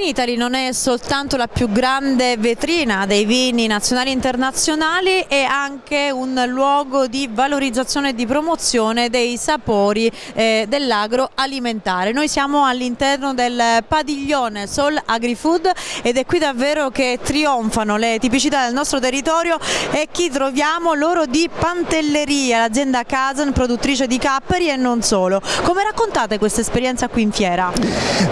in Italy non è soltanto la più grande vetrina dei vini nazionali e internazionali, è anche un luogo di valorizzazione e di promozione dei sapori dell'agroalimentare. Noi siamo all'interno del padiglione Sol Agrifood ed è qui davvero che trionfano le tipicità del nostro territorio e chi troviamo loro di Pantelleria, l'azienda Kazzen, produttrice di capperi e non solo. Come raccontate questa esperienza qui in fiera?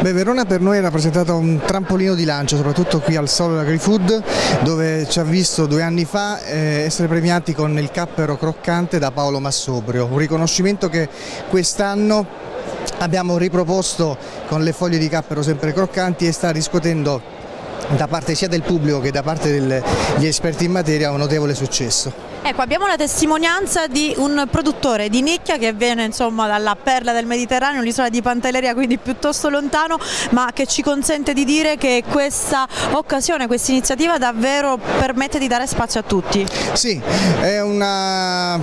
Beh, Verona per noi è rappresentata un trampolino di lancio, soprattutto qui al Sol Agrifood, dove ci ha visto 2 anni fa essere premiati con il cappero croccante da Paolo Massobrio, un riconoscimento che quest'anno abbiamo riproposto con le foglie di cappero sempre croccanti e sta riscuotendo da parte sia del pubblico che da parte degli esperti in materia un notevole successo. Ecco, abbiamo la testimonianza di un produttore di nicchia che viene insomma dalla perla del Mediterraneo, l'isola di Pantelleria, quindi piuttosto lontano, ma che ci consente di dire che questa occasione, questa iniziativa davvero permette di dare spazio a tutti. Sì, è una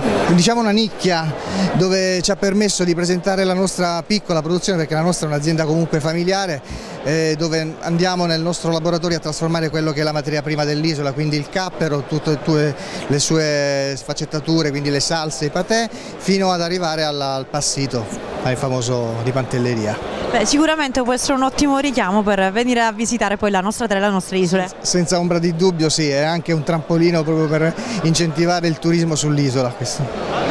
nicchia dove ci ha permesso di presentare la nostra piccola produzione, perché la nostra è un'azienda comunque familiare, dove andiamo nel nostro laboratorio a trasformare quello che è la materia prima dell'isola, quindi il cappero, tutte le sue sfaccettature, quindi le salse, i patè, fino ad arrivare al passito, al famoso di Pantelleria. Beh, sicuramente può essere un ottimo richiamo per venire a visitare poi la nostra terra e le nostre isole. Senza ombra di dubbio, sì, è anche un trampolino proprio per incentivare il turismo sull'isola questo.